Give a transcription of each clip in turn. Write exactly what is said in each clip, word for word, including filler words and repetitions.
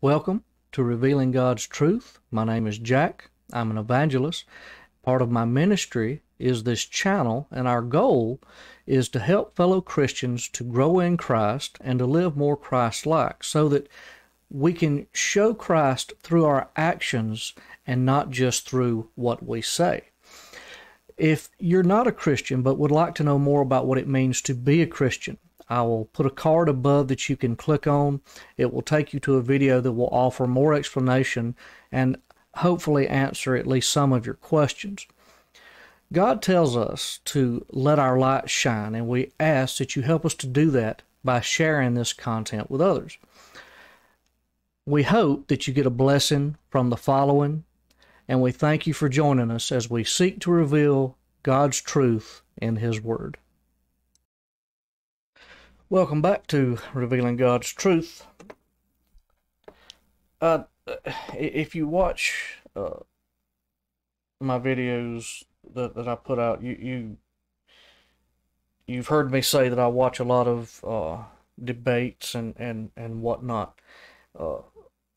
Welcome to Revealing God's Truth. My name is Jack. I'm an evangelist. Part of my ministry is this channel, and our goal is to help fellow Christians to grow in Christ and to live more Christ-like so that we can show Christ through our actions and not just through what we say. If you're not a Christian but would like to know more about what it means to be a Christian, I will put a card above that you can click on. It will take you to a video that will offer more explanation and hopefully answer at least some of your questions. God tells us to let our light shine, and we ask that you help us to do that by sharing this content with others. We hope that you get a blessing from the following, and we thank you for joining us as we seek to reveal God's truth in His Word. Welcome back to Revealing God's Truth. Uh, if you watch uh, my videos that, that I put out, you, you, you've heard me say that I watch a lot of uh, debates and, and, and whatnot uh,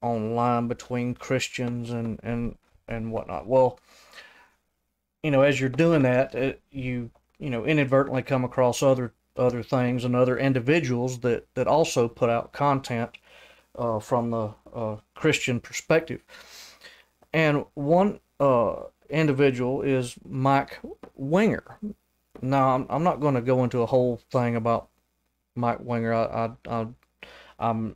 online between Christians and, and, and whatnot. Well, you know, as you're doing that, it, you, you know, inadvertently come across other other things and other individuals that, that also put out content uh, from the uh, Christian perspective. And one uh, individual is Mike Winger. Now, I'm, I'm not going to go into a whole thing about Mike Winger. I, I, I, I'm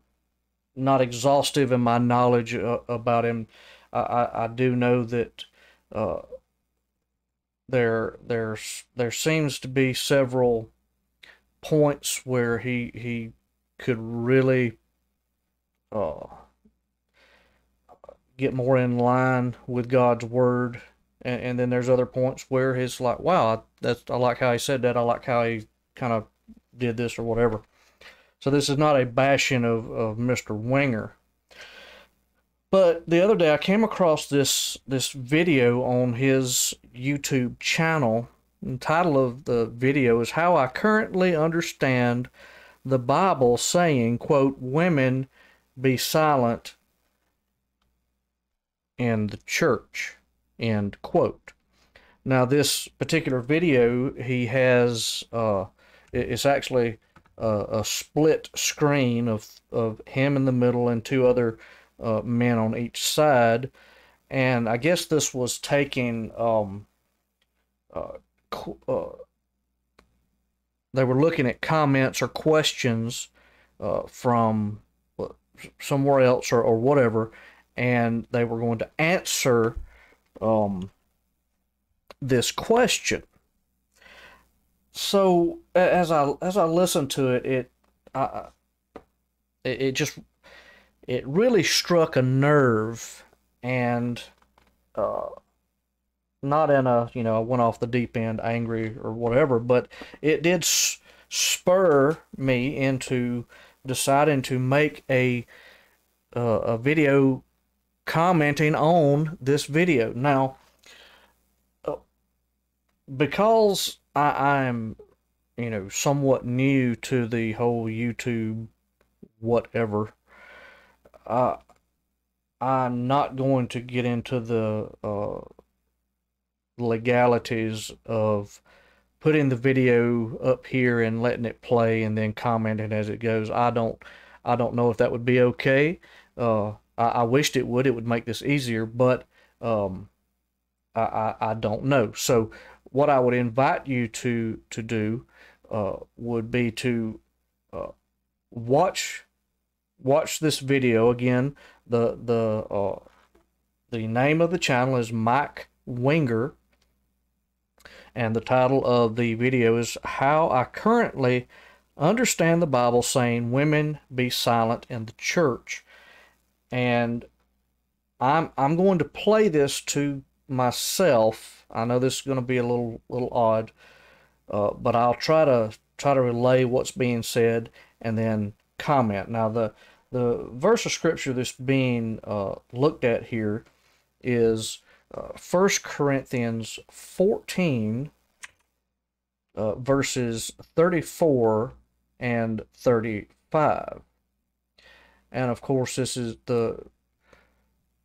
not exhaustive in my knowledge uh, about him. I, I, I do know that uh, there, there's, there seems to be several points where he he could really uh, get more in line with God's word, and, and then there's other points where it's like, wow, I, that's I like how he said that, I like how he kind of did this or whatever. So this is not a bashing of, of Mister Winger, but the other day I came across this this video on his YouTube channel. The title of the video is How I Currently Understand the Bible Saying, quote, "Women be silent in the church," end quote. Now, this particular video, he has, uh, it's actually a, a split screen of, of him in the middle and two other uh, men on each side. And I guess this was taking... Um, uh, Uh, they were looking at comments or questions uh, from somewhere else or, or whatever, and they were going to answer um, this question. So as I as I listened to it, it I, it just it really struck a nerve, and uh, not in a, you know, I went off the deep end angry or whatever, but it did s spur me into deciding to make a uh, a video commenting on this video. Now, uh, because I, I'm, you know, somewhat new to the whole YouTube whatever, uh, I'm not going to get into the... Uh, legalities of putting the video up here and letting it play and then commenting as it goes. I don't I don't know if that would be okay. Uh, I, I wished it would. It would make this easier, but um, I, I, I don't know. So what I would invite you to, to do uh, would be to uh, watch watch this video. Again, the, the, uh, the name of the channel is Mike Winger, and the title of the video is How I Currently Understand the Bible Saying, "Women Be Silent in the Church." And I'm I'm going to play this to myself. I know this is going to be a little little odd, uh, but I'll try to try to relay what's being said and then comment. Now, the the verse of scripture that's being uh, looked at here is Uh, First Corinthians fourteen, uh, verses thirty-four and thirty-five. And of course, this is the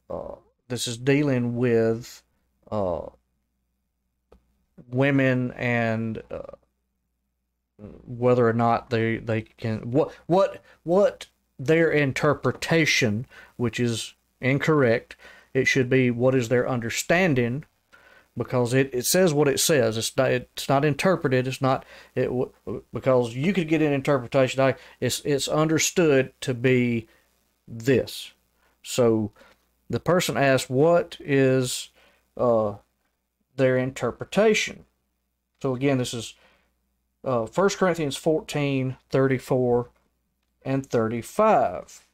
uh, this is dealing with uh, women and uh, whether or not they they can what what what their interpretation, which is incorrect. It should be what is their understanding, because it, it says what it says. It's not it's not interpreted. It's not it because you could get an interpretation. I it's it's understood to be this. So the person asks, what is uh, their interpretation? So again, this is uh, First Corinthians fourteen, thirty-four and thirty-five.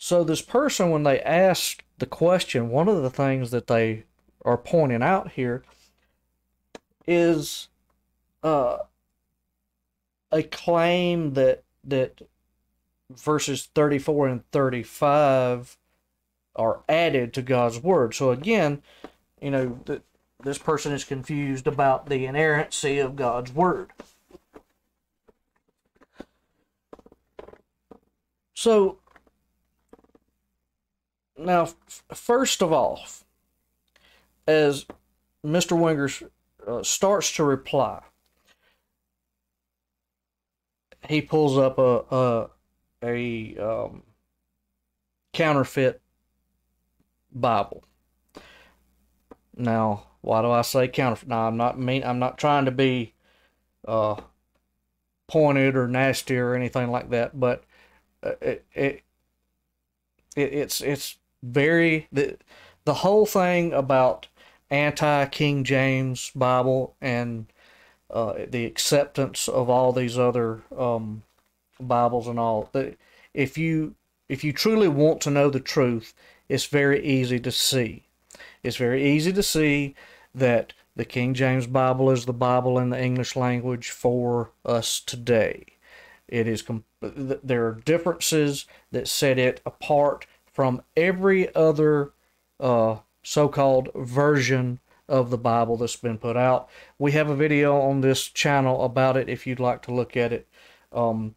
So this person, when they asked the question, one of the things that they are pointing out here is uh, a claim that that verses thirty-four and thirty-five are added to God's word. So again, you know, th this person is confused about the inerrancy of God's word. So now, first of all, as Mister Winger uh, starts to reply, he pulls up a a, a um, counterfeit Bible. Now, why do I say counterfeit? Now, I'm not mean. I'm not trying to be uh, pointed or nasty or anything like that, but it it, it it's it's. Very the the whole thing about anti King James Bible and uh, the acceptance of all these other um, Bibles and all. The, if you if you truly want to know the truth, it's very easy to see. It's very easy to see that the King James Bible is the Bible in the English language for us today. It is there are differences that set it apart from every other uh, so-called version of the Bible that's been put out. We have a video on this channel about it if you'd like to look at it. Um,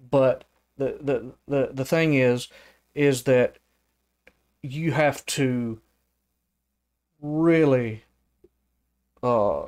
but the, the the the thing is, is that you have to really uh,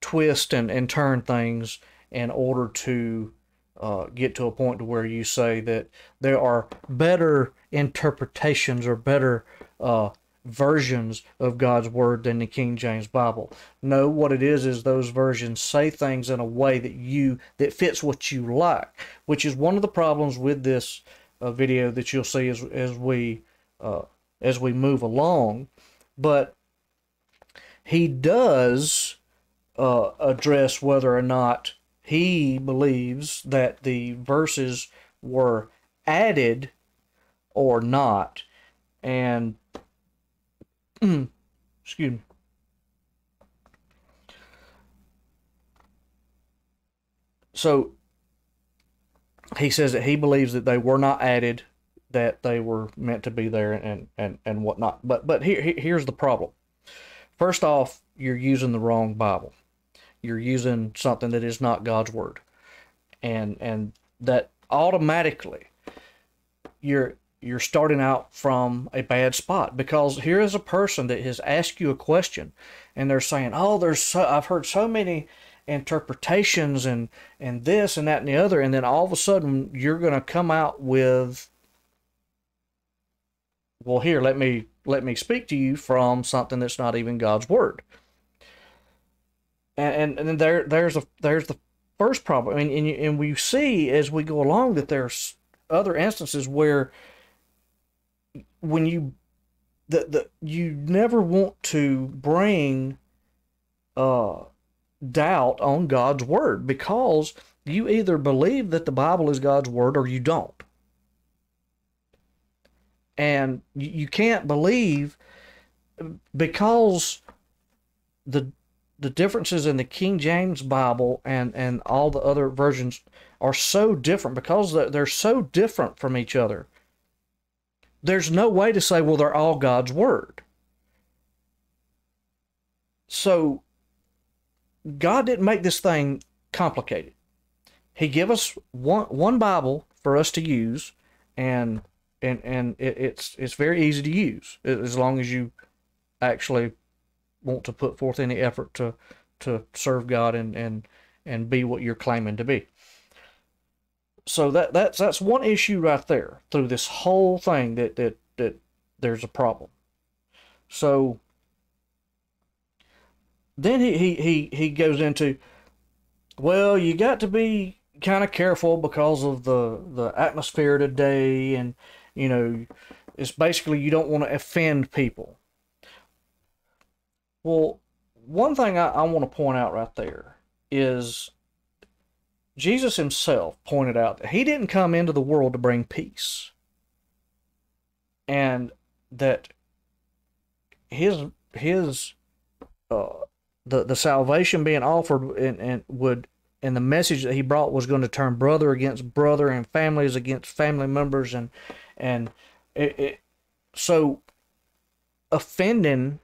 twist and, and turn things in order to Uh, get to a point to where you say that there are better interpretations or better uh, versions of God's Word than the King James Bible. No, what it is is those versions say things in a way that you that fits what you like, which is one of the problems with this uh, video that you'll see as as we uh, as we move along. But he does uh, address whether or not he believes that the verses were added or not. And, excuse me. So, he says that he believes that they were not added, that they were meant to be there and, and, and whatnot. But, but here, here's the problem. First off, you're using the wrong Bible. You're using something that is not God's word, and and that automatically you're you're starting out from a bad spot, because here is a person that has asked you a question, and they're saying, "Oh, there's so, I've heard so many interpretations and and this and that and the other," and then all of a sudden you're going to come out with, "Well, here, let me let me speak to you from something that's not even God's word." And, and and there there's a there's the first problem, and and, you, and we see as we go along that there's other instances where when you the the you never want to bring uh doubt on God's word, because you either believe that the Bible is God's word or you don't, and you, you can't believe, because the the differences in the King James Bible and, and all the other versions are so different, because they're so different from each other. There's no way to say, well, they're all God's word. So God didn't make this thing complicated. He give us one one Bible for us to use, and and and it, it's it's very easy to use as long as you actually want to put forth any effort to to serve God and and and be what you're claiming to be. So that that's that's one issue right there through this whole thing, that that that there's a problem. So then he he he, he goes into, well, you got to be kind of careful because of the the atmosphere today, and you know, it's basically you don't want to offend people. Well, one thing I, I want to point out right there is Jesus himself pointed out that he didn't come into the world to bring peace, and that his his uh, the the salvation being offered and and would. And the message that he brought was going to turn brother against brother and families against family members. And and it, it, so offending,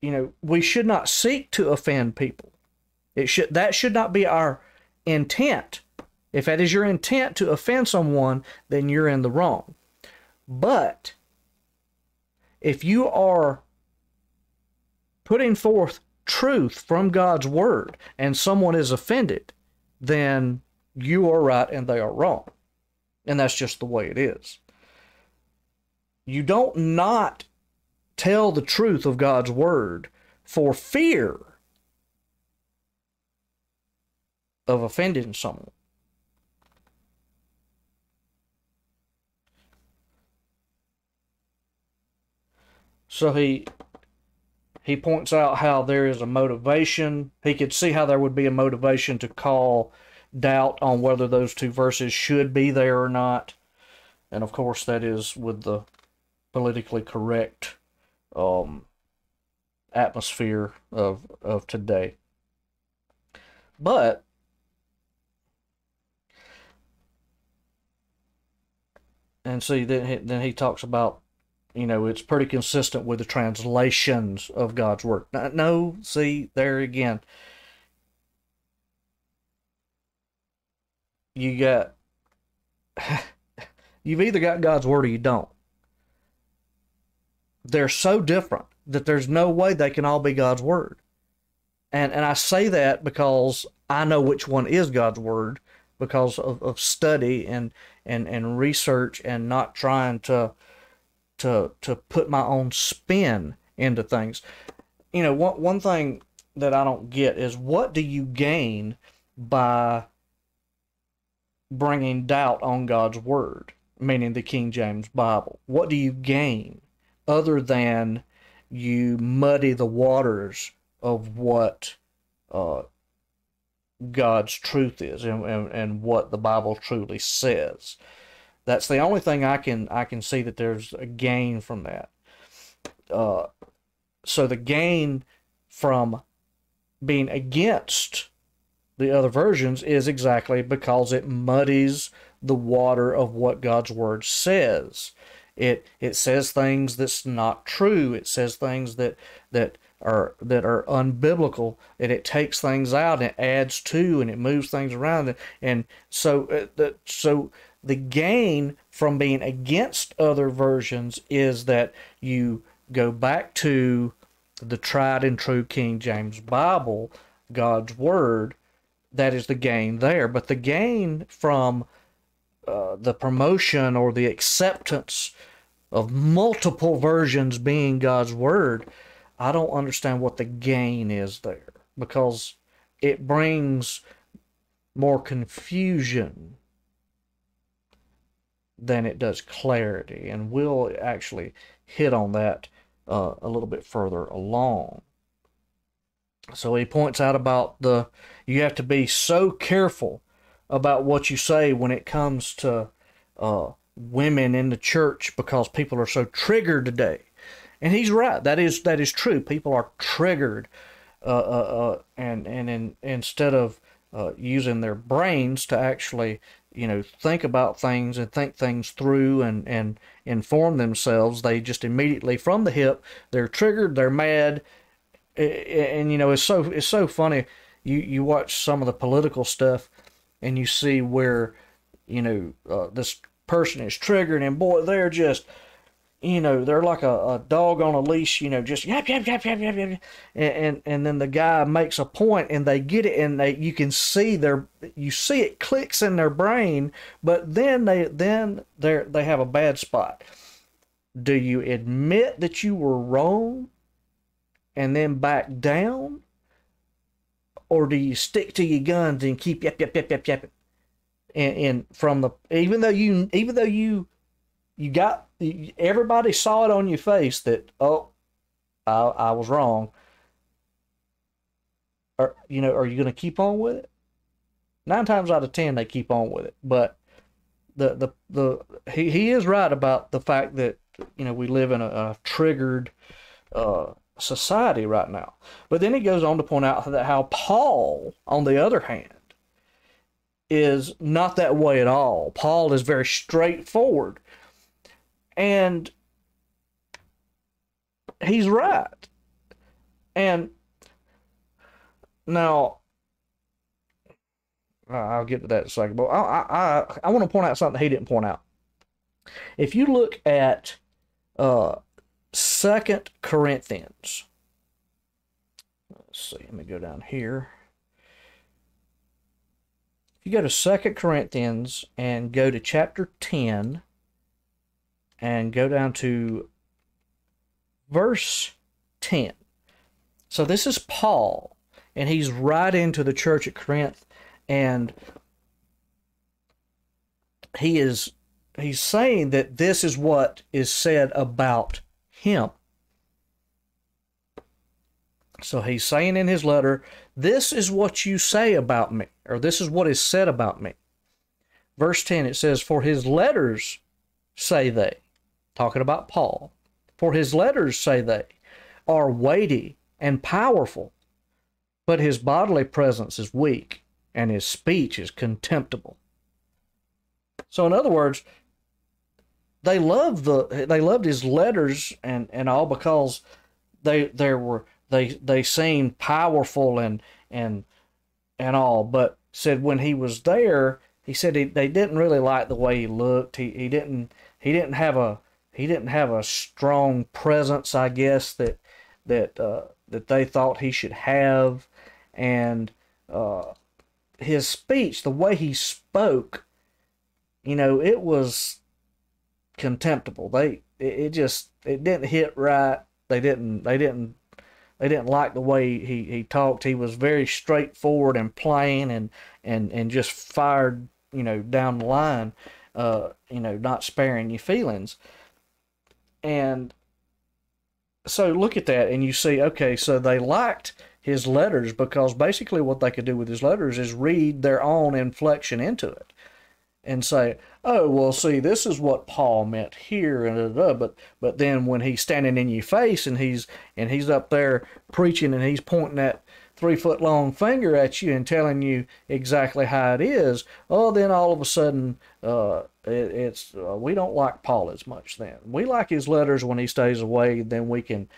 you know, we should not seek to offend people. It should that should not be our intent. If that is your intent to offend someone, then you're in the wrong. But if you are putting forth truth from God's word and someone is offended, then you are right and they are wrong. And that's just the way it is. You don't not tell the truth of God's word for fear of offending someone. So he He points out how there is a motivation. He could see how there would be a motivation to call doubt on whether those two verses should be there or not. And of course, that is with the politically correct um, atmosphere of, of today. But and see, then he, then he talks about, you know, it's pretty consistent with the translations of God's word. No, see, there again. You got, you've either got God's word or you don't. They're so different that there's no way they can all be God's word. And and I say that because I know which one is God's word because of, of study and, and, and research, and not trying to, to to put my own spin into things. You know, one, one thing that I don't get is, what do you gain by bringing doubt on God's word, meaning the King James Bible? What do you gain other than you muddy the waters of what uh, God's truth is and, and, and what the Bible truly says? That's the only thing I can I can see that there's a gain from that. Uh, so the gain from being against the other versions is exactly because it muddies the water of what God's word says. It it says things that's not true. It says things that that are that are unbiblical, and it takes things out and it adds to, and it moves things around, and, and so uh, the, so. The gain from being against other versions is that you go back to the tried and true King James Bible, God's Word. That is the gain there. But the gain from uh, the promotion or the acceptance of multiple versions being God's Word, I don't understand what the gain is there, because it brings more confusion than it does clarity, and we'll actually hit on that uh, a little bit further along. So he points out about the, you have to be so careful about what you say when it comes to uh, women in the church, because people are so triggered today. And he's right, that is that is true. People are triggered, uh, uh, uh, and, and in, instead of uh, using their brains to actually, you know, think about things and think things through and, and inform themselves, they just immediately from the hip, they're triggered, they're mad. And, and you know, it's so, it's so funny. you, you watch some of the political stuff and you see where, you know, uh, this person is triggered, and boy, they're just, you know, they're like a, a dog on a leash, you know, just yap, yap, yap, yap, yap, yap. And, and, and then the guy makes a point and they get it, and they, you can see their, you see it clicks in their brain, but then they, then they're, they have a bad spot. Do you admit that you were wrong and then back down? Or do you stick to your guns and keep yap, yap, yap, yap, yap? And, and from the, even though you, even though you, you got, everybody saw it on your face that, oh, I, I was wrong. Or, you know, are you going to keep on with it? Nine times out of ten, they keep on with it. But the, the, the, he, he is right about the fact that, you know, we live in a, a triggered uh, society right now. But then he goes on to point out that how Paul, on the other hand, is not that way at all. Paul is very straightforward. And he's right. And now, I'll get to that in a second, but I, I, I want to point out something he didn't point out. If you look at uh, Second Corinthians, let's see, let me go down here. If you go to Second Corinthians and go to chapter ten, and go down to verse ten. So this is Paul, and he's right into the church at Corinth, and he is he's saying that this is what is said about him. So he's saying in his letter, this is what you say about me, or this is what is said about me. Verse ten, it says, for his letters say they, talking about Paul, for his letters, say they, are weighty and powerful, but his bodily presence is weak, and his speech is contemptible. So in other words, they loved the they loved his letters and, and all because they there were they they seemed powerful and and and all, but said when he was there, he said he, they didn't really like the way he looked. He he didn't he didn't have a He didn't have a strong presence, I guess, that that uh, that they thought he should have, and uh, his speech, the way he spoke, you know, it was contemptible. They it, it just it didn't hit right. They didn't they didn't they didn't like the way he, he talked. He was very straightforward and plain, and and and just fired, you know, down the line, uh, you know, not sparing your feelings. And so look at that and you see, okay, so they liked his letters because basically what they could do with his letters is read their own inflection into it and say, oh, well, see, this is what Paul meant here, and da, da, da. But but then when he's standing in your face and he's and he's up there preaching and he's pointing that three foot long finger at you and telling you exactly how it is, oh, then all of a sudden, uh, It, it's uh, we don't like Paul as much then. We like his letters when he stays away. Then we can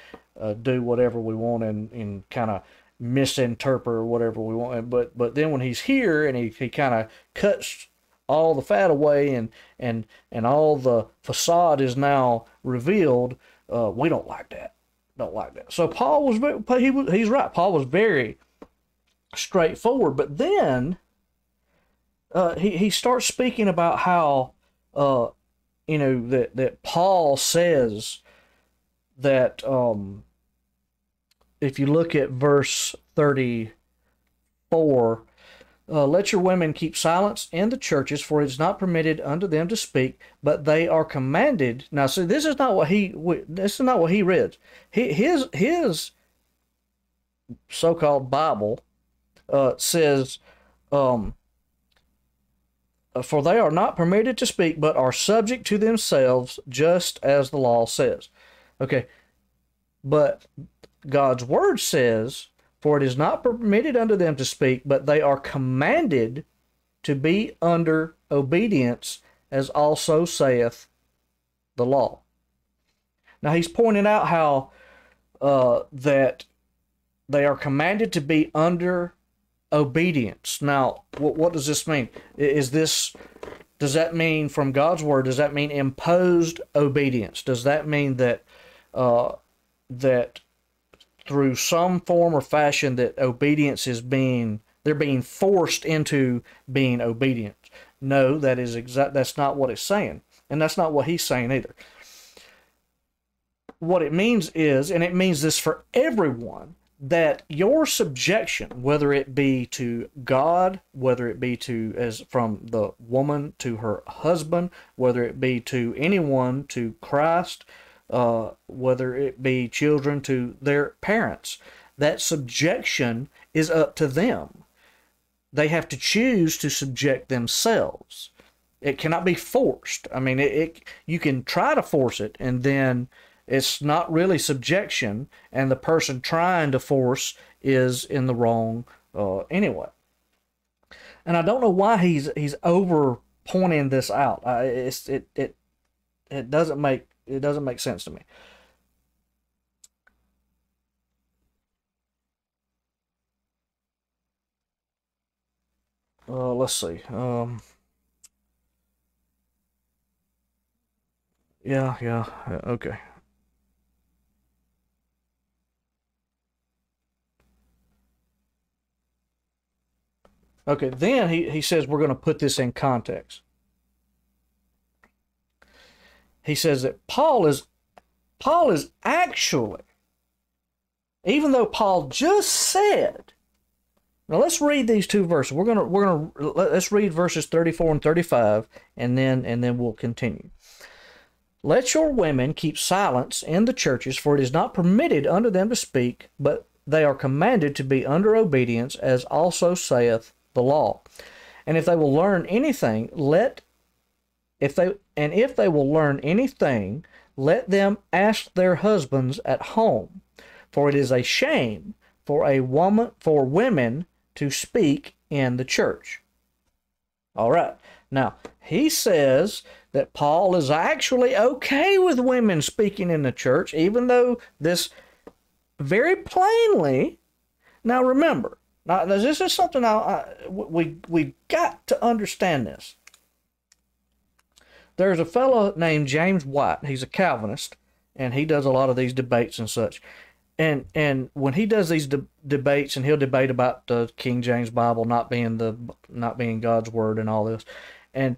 uh, do whatever we want and, and kind of misinterpret whatever we want. But but then when he's here and he, he kind of cuts all the fat away and and and all the facade is now revealed, uh, we don't like that. Don't like that. So Paul was very, he was he's right. Paul was very straightforward. But then uh, he he starts speaking about how, Uh, you know, that, that Paul says that um, if you look at verse thirty-four, uh, let your women keep silence in the churches, for it is not permitted unto them to speak, but they are commanded. Now, see, this is not what he this is not what he reads. He, his his so-called Bible uh, says, Um, for they are not permitted to speak, but are subject to themselves, just as the law says. Okay, but God's word says, for it is not permitted unto them to speak, but they are commanded to be under obedience, as also saith the law. Now he's pointing out how uh, that they are commanded to be under obedience. Now, what, what does this mean? Is this, does that mean from God's word, does that mean imposed obedience? Does that mean that, uh, that through some form or fashion that obedience is being, they're being forced into being obedient? No, that is exact. That's not what it's saying. And that's not what he's saying either. What it means is, and it means this for everyone, that your subjection, whether it be to God, whether it be to, as from the woman to her husband, whether it be to anyone, to Christ, uh, whether it be children to their parents, that subjection is up to them. They have to choose to subject themselves. It cannot be forced. I mean, it, it you can try to force it, and then it's not really subjection, and the person trying to force is in the wrong uh, anyway. And I don't know why he's he's over pointing this out. Uh, it's, it it it doesn't make it doesn't make sense to me. Uh, let's see. Um, yeah, yeah, okay. Okay, then he, he says we're going to put this in context. He says that Paul is, Paul is actually, even though Paul just said, now let's read these two verses. We're going to, we're going to, let's read verses thirty-four and thirty-five, and then, and then we'll continue. Let your women keep silence in the churches, for it is not permitted unto them to speak, but they are commanded to be under obedience, as also saith the law. And if they will learn anything, let if they and if they will learn anything, let them ask their husbands at home, for it is a shame for a woman for women to speak in the church. All right. Now, he says that Paul is actually okay with women speaking in the church, even though this very plainly. Now, remember, Now, this is something I, I, we, we've got to understand this. There's a fellow named James White. He's a Calvinist, and he does a lot of these debates and such. And and when he does these de debates, and he'll debate about the King James Bible not being the not being God's word and all this, and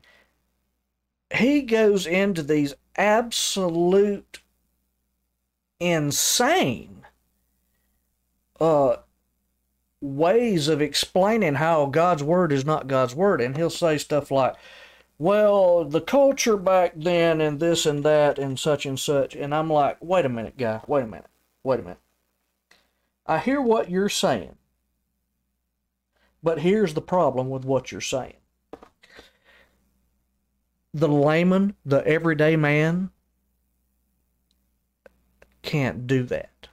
he goes into these absolute insane uh. ways of explaining how God's word is not God's word. And he'll say stuff like, well, the culture back then and this and that and such and such. And I'm like, wait a minute, guy, wait a minute, wait a minute. I hear what you're saying, but here's the problem with what you're saying. The layman, the everyday man, can't do that.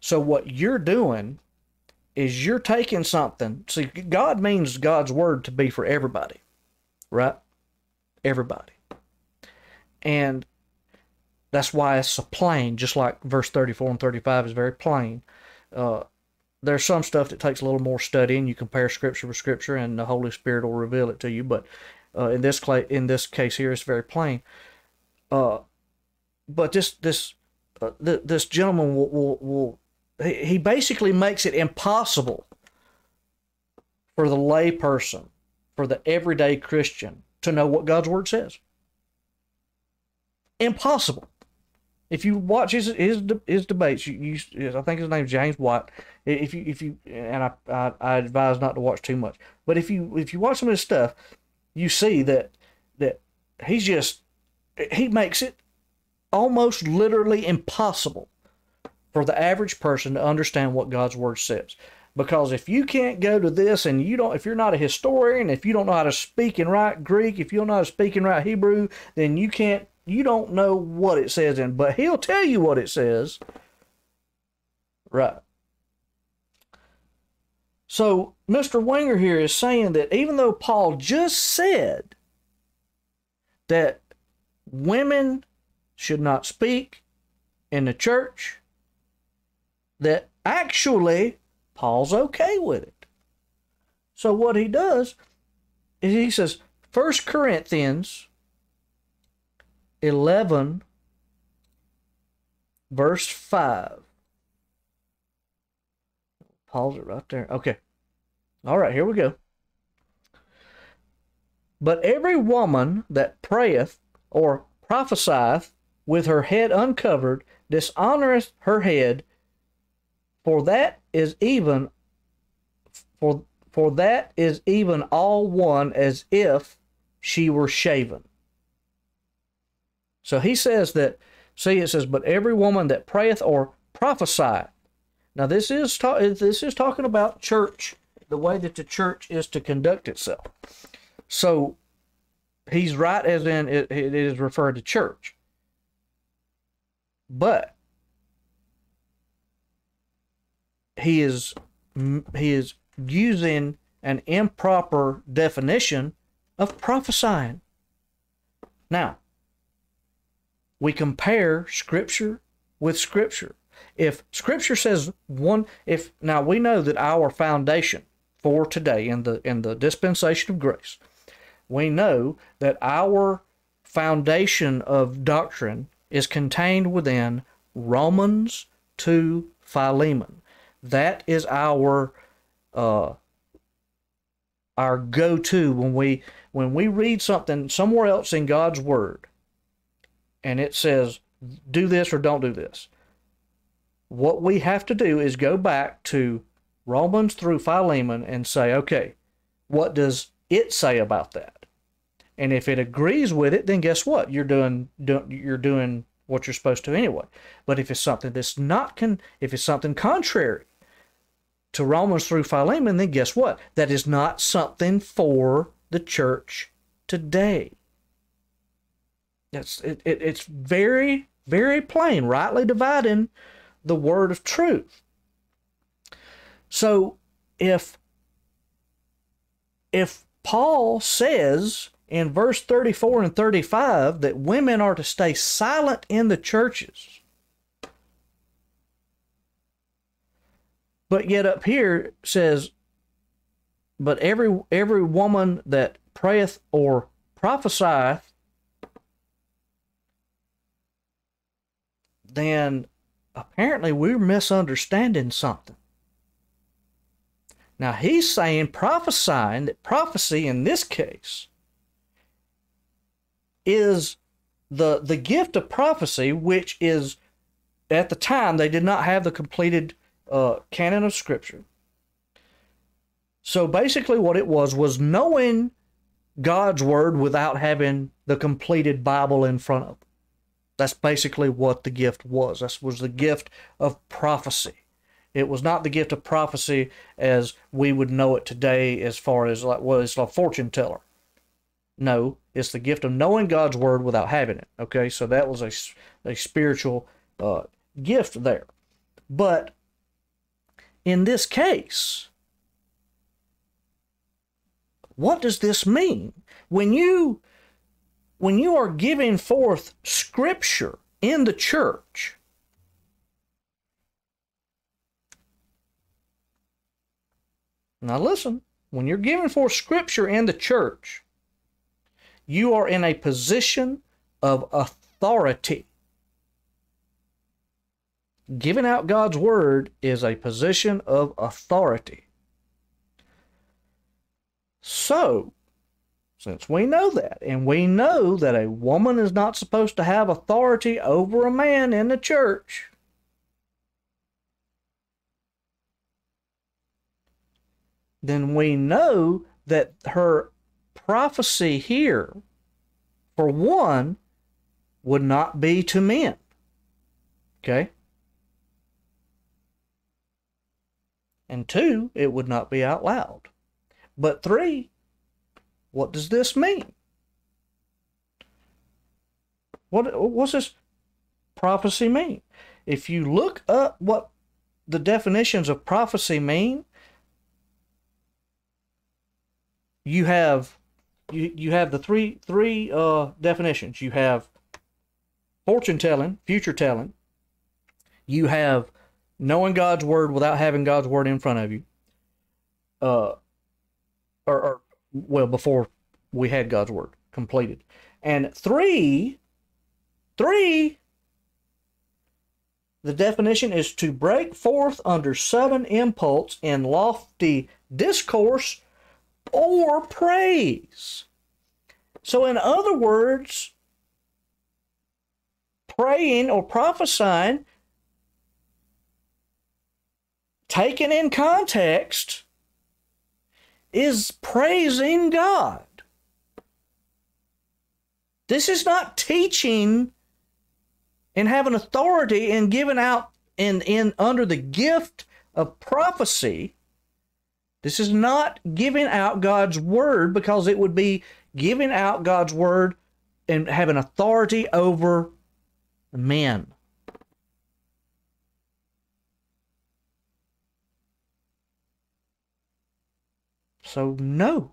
So what you're doing is you're taking something. See, God means God's word to be for everybody, right? Everybody. And that's why it's so plain, just like verse thirty-four and thirty-five is very plain. Uh, there's some stuff that takes a little more study, and you compare scripture with scripture, and the Holy Spirit will reveal it to you. But uh, in this in this case here, it's very plain. Uh, but this this uh, th this gentleman will will. will He basically makes it impossible for the lay person, for the everyday Christian, to know what God's word says. Impossible. If you watch his his, his debates, you, you, I think his name is James White. If you if you and I, I I advise not to watch too much, but if you if you watch some of his stuff, you see that that he's just he makes it almost literally impossible for the average person to understand what God's word says. Because if you can't go to this, and you don't, if you're not a historian, if you don't know how to speak and write Greek, if you don't know how to speak and write Hebrew, then you can't, you don't know what it says. And but he'll tell you what it says, right? So Mister Winger here is saying that even though Paul just said that women should not speak in the church, that actually Paul's okay with it. So what he does is he says, First Corinthians eleven, verse five. Pause it right there. Okay. All right, here we go. But every woman that prayeth or prophesieth with her head uncovered dishonoreth her head, for that is even for for that is even all one as if she were shaven. So he says that, see, it says, but every woman that prayeth or prophesieth. Now this is ta- this is talking about church, the way that the church is to conduct itself. So he's right, as in it, it is referred to church. But he is he is using an improper definition of prophesying. Now, we compare Scripture with Scripture. If Scripture says one, if now we know that our foundation for today in the in the dispensation of grace, we know that our foundation of doctrine is contained within Romans to Philemon. That is our uh, our go-to when we when we read something somewhere else in God's Word, and it says do this or don't do this. What we have to do is go back to Romans through Philemon and say, okay, what does it say about that? And if it agrees with it, then guess what? You're doing do, you're doing what you're supposed to anyway. But if it's something that's not con, if it's something contrary to Romans through Philemon, then guess what? That is not something for the church today. That's it, it, it's very very plain, rightly dividing the word of truth. So if if Paul says in verse thirty-four and thirty-five that women are to stay silent in the churches, but yet up here says, but every every woman that prayeth or prophesieth, then apparently we're misunderstanding something. Now he's saying prophesying, that prophecy in this case is the the gift of prophecy, which is, at the time they did not have the completed uh, canon of Scripture. So basically what it was was knowing God's Word without having the completed Bible in front of them. That's basically what the gift was. That was the gift of prophecy. It was not the gift of prophecy as we would know it today, as far as like, well, it's a fortune teller. No, it's the gift of knowing God's Word without having it. Okay, so that was a, a spiritual uh, gift there. But in this case, what does this mean? When you... When you are giving forth Scripture in the church, now listen, when you're giving forth Scripture in the church, you are in a position of authority. Giving out God's Word is a position of authority. So, since we know that, and we know that a woman is not supposed to have authority over a man in the church, then we know that her prophecy here, for one, would not be to men. Okay? And two, it would not be out loud. But three, what does this mean? What what's this prophecy mean? If you look up what the definitions of prophecy mean, you have you, you have the three three uh, definitions. You have fortune telling, future telling. You have knowing God's Word without having God's Word in front of you. Uh, well, before we had God's word completed. And three, three, the definition is to break forth under sudden impulse in lofty discourse or praise. So in other words, praying or prophesying, taken in context, is praising God. This is not teaching and having authority and giving out in, in under the gift of prophecy. This is not giving out God's word, because it would be giving out God's word and having authority over men. So no,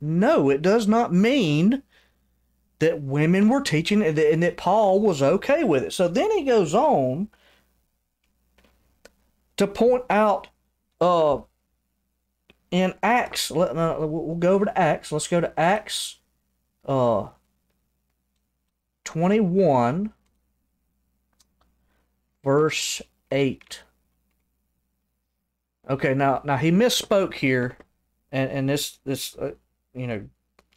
no, it does not mean that women were teaching and that, and that Paul was okay with it. So then he goes on to point out uh, in Acts, let, uh, we'll go over to Acts. Let's go to Acts uh, twenty-one, verse eight. Okay, now now he misspoke here, and and this this uh, you know,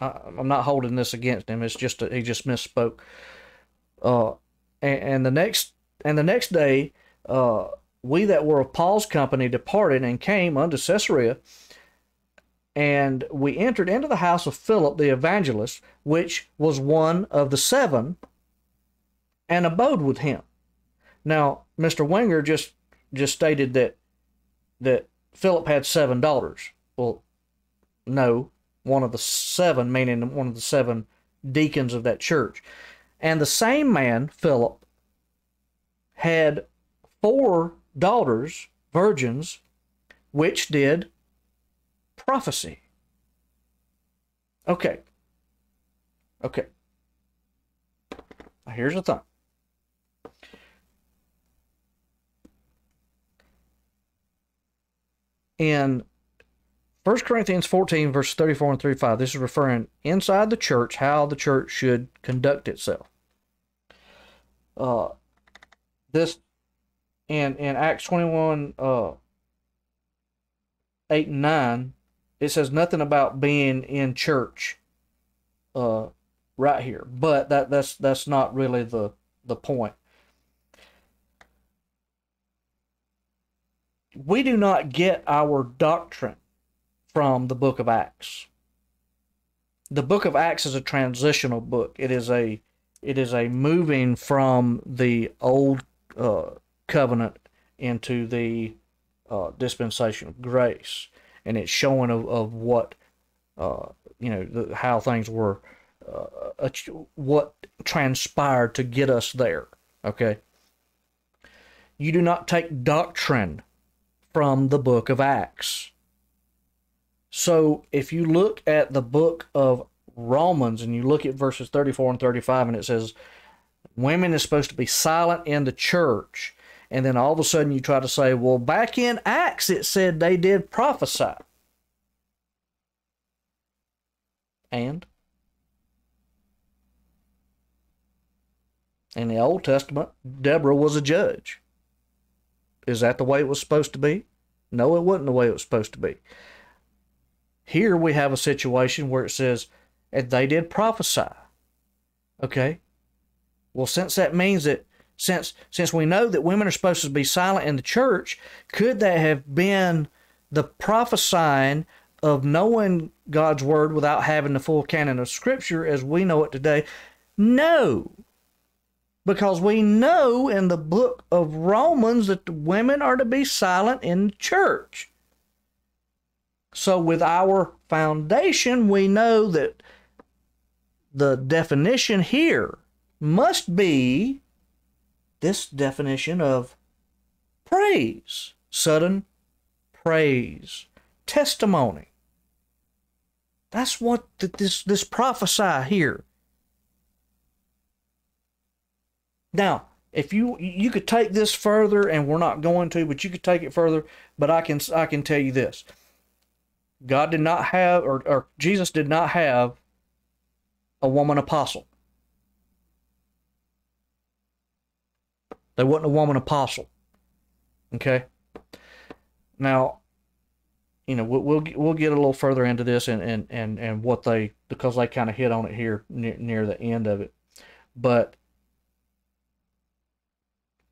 I, I'm not holding this against him. It's just a, he just misspoke. Uh, and, and the next and the next day, uh, we that were of Paul's company departed and came unto Caesarea, and we entered into the house of Philip the evangelist, which was one of the seven, and abode with him. Now, Mister Winger just just stated that. that Philip had seven daughters. Well, no, one of the seven, meaning one of the seven deacons of that church. And the same man, Philip, had four daughters, virgins, which did prophecy. Okay. Okay. Here's the thing. In First Corinthians fourteen, verse thirty-four and thirty-five, this is referring inside the church, how the church should conduct itself. Uh, this in, in Acts twenty-one, uh, eight and nine, it says nothing about being in church uh, right here. But that, that's, that's not really the, the point. We do not get our doctrine from the book of Acts. The book of Acts is a transitional book. It is a, it is a moving from the old uh, covenant into the uh, dispensation of grace, and it's showing of, of what uh, you know the, how things were, uh, what transpired to get us there. Okay. You do not take doctrine from the book of Acts. So if you look at the book of Romans and you look at verses thirty-four and thirty-five, and it says women is supposed to be silent in the church, and then all of a sudden you try to say, well, back in Acts it said they did prophesy. And in the Old Testament, Deborah was a judge. Is that the way it was supposed to be? No, it wasn't the way it was supposed to be. Here we have a situation where it says, and they did prophesy. Okay? Well, since that means that, since, since we know that women are supposed to be silent in the church, could that have been the prophesying of knowing God's word without having the full canon of Scripture as we know it today? No. Because we know in the book of Romans that the women are to be silent in the church. So with our foundation, we know that the definition here must be this definition of praise, sudden praise, testimony. That's what the, this, this prophesy here. Now, if you you could take this further, and we're not going to, but you could take it further. But I can I can tell you this: God did not have, or, or Jesus did not have a woman apostle. There wasn't a woman apostle. Okay? Now, you know, we'll we'll get a little further into this and and and and what they, because they kind of hit on it here near, near the end of it. But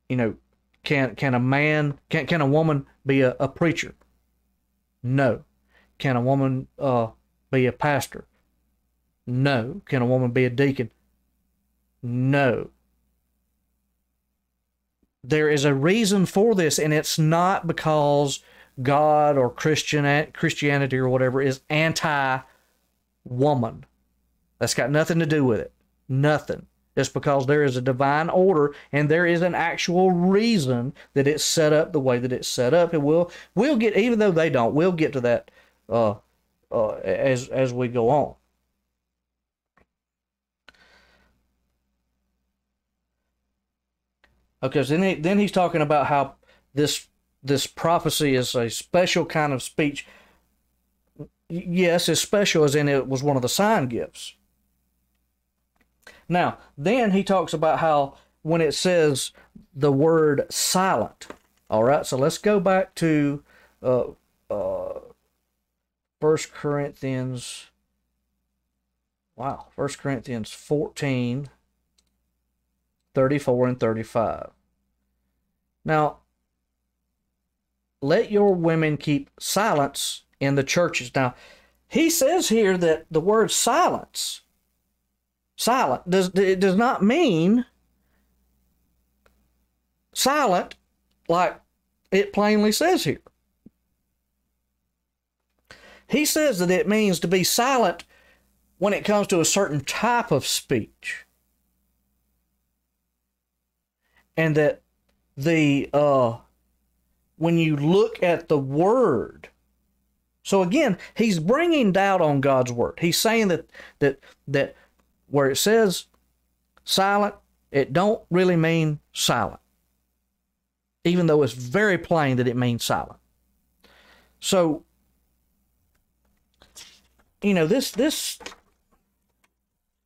you know, can can a man can can a woman be a, a preacher? No. Can a woman uh be a pastor? No. Can a woman be a deacon? No. There is a reason for this, and it's not because God or Christian Christianity or whatever is anti-woman. That's got nothing to do with it. Nothing. It's because there is a divine order, and there is an actual reason that it's set up the way that it's set up. It will. We'll get, even though they don't. We'll get to that uh, uh, as as we go on. Okay. So then he, then he's talking about how this. This prophecy is a special kind of speech. Yes, it's special as in it was one of the sign gifts. Now, then he talks about how when it says the word silent. All right, so let's go back to uh, uh, First Corinthians. Wow, First Corinthians fourteen, thirty-four and thirty-five. Now, let your women keep silence in the churches. Now, he says here that the word silence, silent, does, it does not mean silent like it plainly says here. He says that it means to be silent when it comes to a certain type of speech. And that the... uh. When you look at the word, so again, he's bringing doubt on God's word. He's saying that that that where it says silent, it don't really mean silent, even though it's very plain that it means silent. So, you know, this this,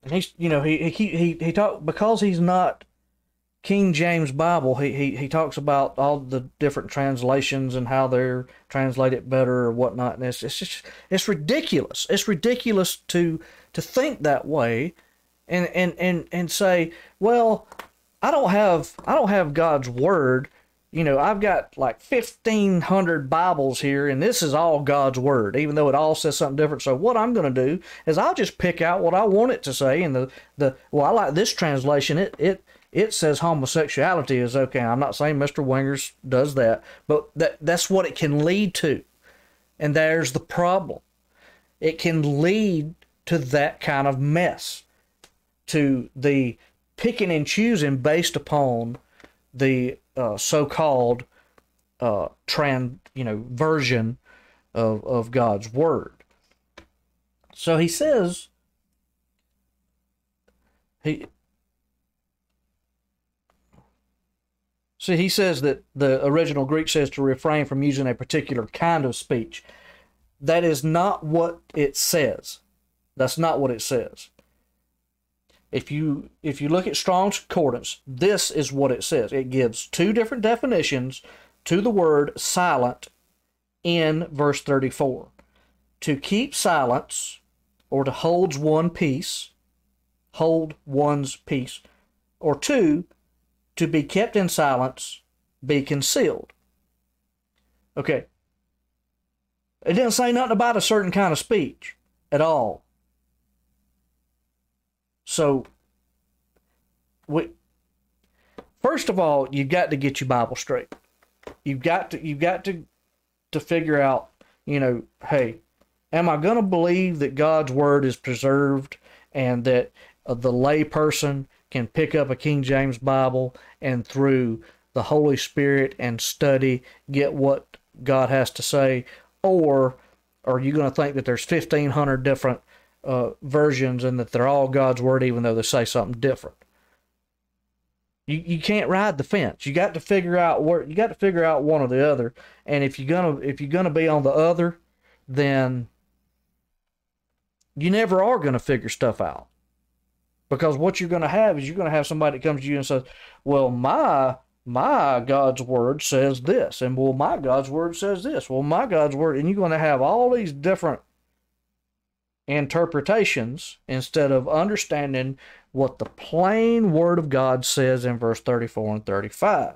and he's, you know, he he he he talked, because he's not King James Bible, he, he he talks about all the different translations and how they're translated better or whatnot. And it's, it's just it's ridiculous. It's ridiculous to to think that way, and and and and say, well, I don't have I don't have God's word. You know, I've got like fifteen hundred Bibles here, and this is all God's word, even though it all says something different. So what I'm going to do is I'll just pick out what I want it to say, and the the well, I like this translation. It it. It says homosexuality is okay. I'm not saying Mister Wingers does that, but that, that's what it can lead to. And there's the problem. It can lead to that kind of mess, to the picking and choosing based upon the uh, so-called uh, trans, you know, version of, of God's word. So he says, he... See, he says that the original Greek says to refrain from using a particular kind of speech. That is not what it says. That's not what it says. If you if you look at Strong's Concordance, this is what it says. It gives two different definitions to the word silent in verse thirty-four. To keep silence, or to hold one's peace, hold one's peace, or two, to be kept in silence, be concealed. Okay. It didn't say nothing about a certain kind of speech at all. So, we, first of all, you've got to get your Bible straight. You've got to, you've got to, to figure out, you know, hey, am I going to believe that God's word is preserved and that uh, the lay person can pick up a King James Bible and through the Holy Spirit and study, get what God has to say? Or are you going to think that there's fifteen hundred different uh, versions and that they're all God's word, even though they say something different? You you can't ride the fence. You got to figure out where, you got to figure out one or the other. And if you're gonna if you're gonna be on the other, then you never are going to figure stuff out. Because what you're going to have is you're going to have somebody that comes to you and says, well, my my God's word says this, and well, my God's word says this, well, my God's word, and you're going to have all these different interpretations instead of understanding what the plain word of God says in verse thirty-four and thirty-five.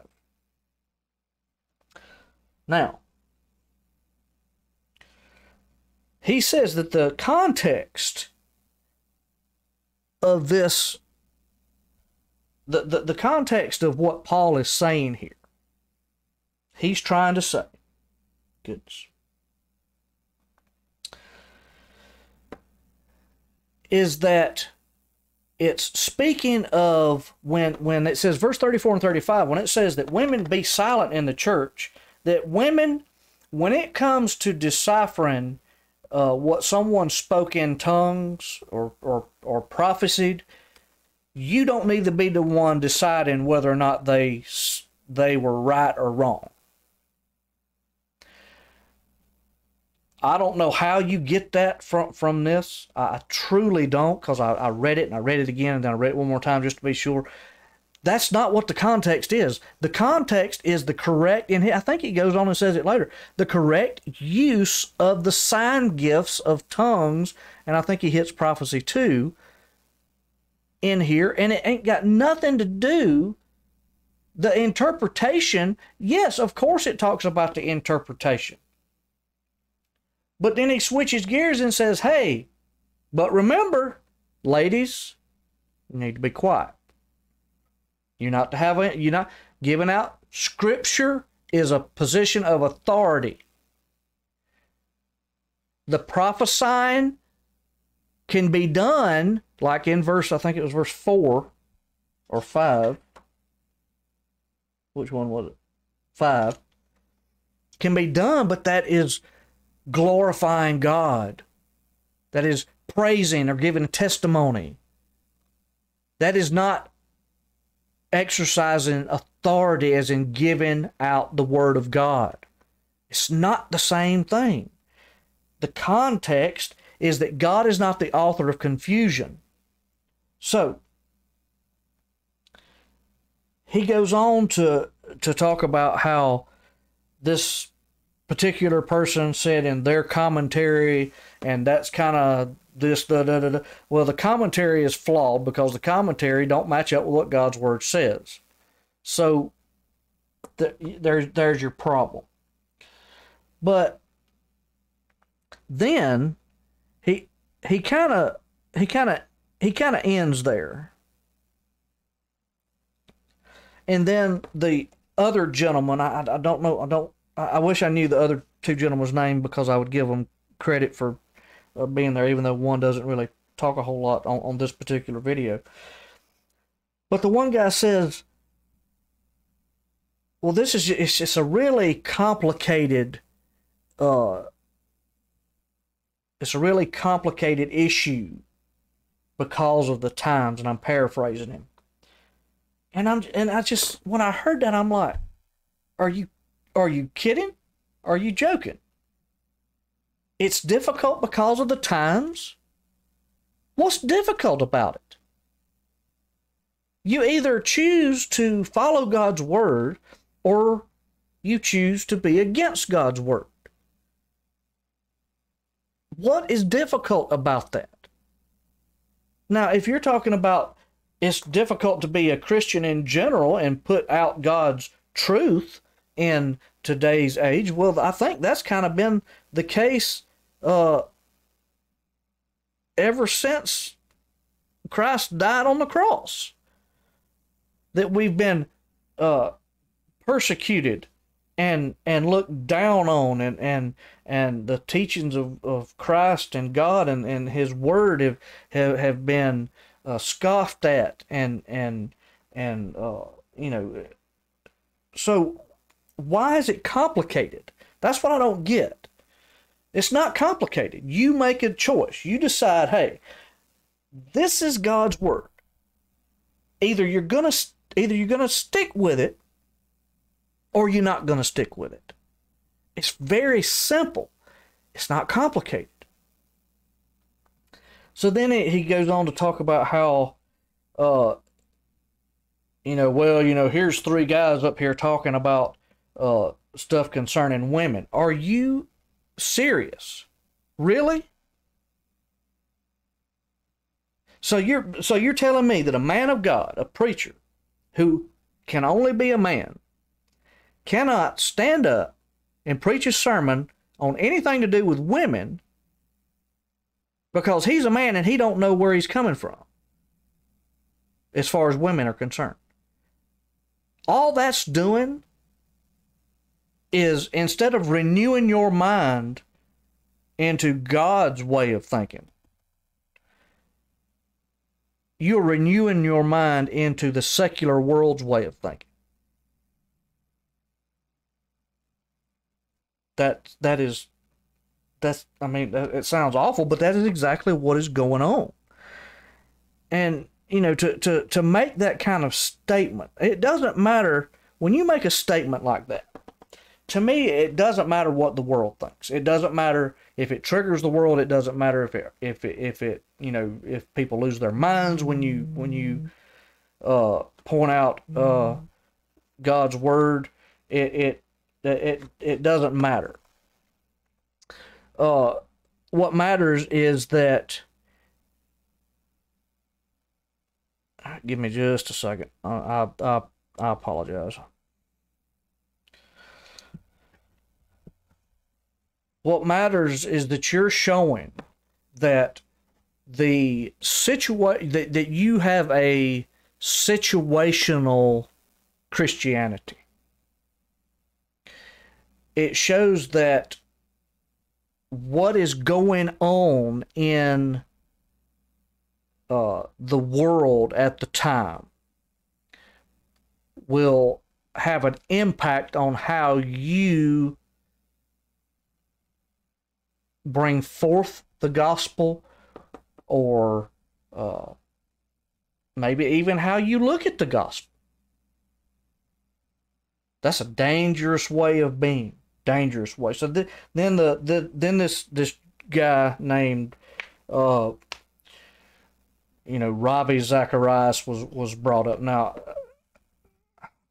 Now, he says that the context of this, the, the, the context of what Paul is saying here, he's trying to say, goodness, is that it's speaking of when, when it says, verse thirty-four and thirty-five, when it says that women be silent in the church, that women, when it comes to deciphering Uh, what someone spoke in tongues or, or, or prophesied, you don't need to be the one deciding whether or not they, they were right or wrong. I don't know how you get that from, from this. I truly don't, because I, I read it and I read it again and then I read it one more time just to be sure. That's not what the context is. The context is the correct, and I think he goes on and says it later, the correct use of the sign gifts of tongues, and I think he hits prophecy too in here, and it ain't got nothing to do, the interpretation, yes, of course it talks about the interpretation. But then he switches gears and says, hey, but remember, ladies, you need to be quiet. You're not to have a, you're not giving out. Scripture is a position of authority. The prophesying can be done, like in verse, I think it was verse four or five. Which one was it? Five. Can be done, but that is glorifying God. That is praising or giving testimony. That is not exercising authority as in giving out the word of God. It's not the same thing. The context is that God is not the author of confusion. So, he goes on to, to talk about how this particular person said in their commentary, and that's kind of this, da, da, da, da. Well, the commentary is flawed because the commentary don't match up with what God's word says. So th there's, there's your problem. But then he, he kind of, he kind of, he kind of ends there. And then the other gentleman, I, I don't know. I don't, I wish I knew the other two gentlemen's name because I would give them credit for being there, even though one doesn't really talk a whole lot on, on this particular video. But the one guy says, well, this is, it's just a really complicated, uh, it's a really complicated issue because of the times, and I'm paraphrasing him. And I'm, and I just, when I heard that, I'm like, are you, are you kidding? Are you joking? It's difficult because of the times. What's difficult about it? You either choose to follow God's word or you choose to be against God's word. What is difficult about that? Now, if you're talking about it's difficult to be a Christian in general and put out God's truth in today's age, well, I think that's kind of been the case Uh, ever since Christ died on the cross, that we've been uh, persecuted and and looked down on, and and, and the teachings of, of Christ and God and, and His Word have have, have been uh, scoffed at, and and and uh, you know. So why is it complicated? That's what I don't get. It's not complicated. You make a choice. You decide, hey, this is God's word. Either you're gonna either you're gonna stick with it, or you're not gonna stick with it. It's very simple. It's not complicated. So then it, he goes on to talk about how, uh, you know, well, you know, here's three guys up here talking about uh, stuff concerning women. Are you serious? Really? So you're, so you're telling me that a man of God, a preacher, who can only be a man, cannot stand up and preach a sermon on anything to do with women because he's a man and he don't know where he's coming from as far as women are concerned. All that's doing is, instead of renewing your mind into God's way of thinking, you're renewing your mind into the secular world's way of thinking. That, that is, that's, I mean, it sounds awful, but that is exactly what is going on. And, you know, to, to, to make that kind of statement, it doesn't matter. When you make a statement like that, to me, it doesn't matter what the world thinks. It doesn't matter if it triggers the world. It doesn't matter if it, if it, if it, you know, if people lose their minds when you, when you uh, point out uh, God's word. It, it, it, it doesn't matter. Uh, what matters is that. Give me just a second. I, I, I apologize. What matters is that you're showing that the situa- that, that you have a situational Christianity. It shows that what is going on in uh, the world at the time will have an impact on how you bring forth the gospel, or uh, maybe even how you look at the gospel. That's a dangerous way of being. Dangerous way. So th then the, the then this this guy named uh, you know Ravi Zacharias was was brought up. Now,